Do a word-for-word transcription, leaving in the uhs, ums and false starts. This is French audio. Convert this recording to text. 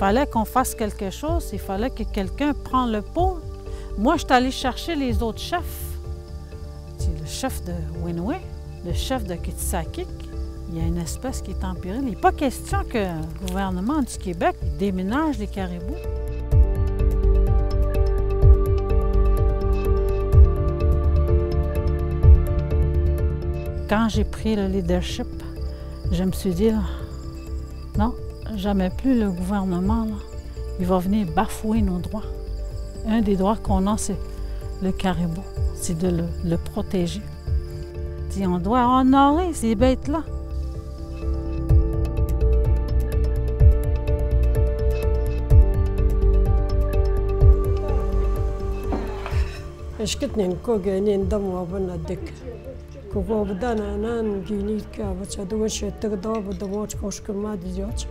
fallait qu'on fasse quelque chose, il fallait que quelqu'un prenne le pôle. Moi, je suis allée chercher les autres chefs. C'est le chef de Winneway, le chef de Kitsakik. Il y a une espèce qui est en péril. Il n'est pas question que le gouvernement du Québec déménage les caribous. Quand j'ai pris le leadership, je me suis dit, là, non, jamais plus le gouvernement, là, il va venir bafouer nos droits. Un des droits qu'on a, c'est le caribou, c'est de le, le protéger. Et on doit honorer ces bêtes-là. Kuba obdana nan gini ka bacha do she tagda bda moch koshkma diyoch.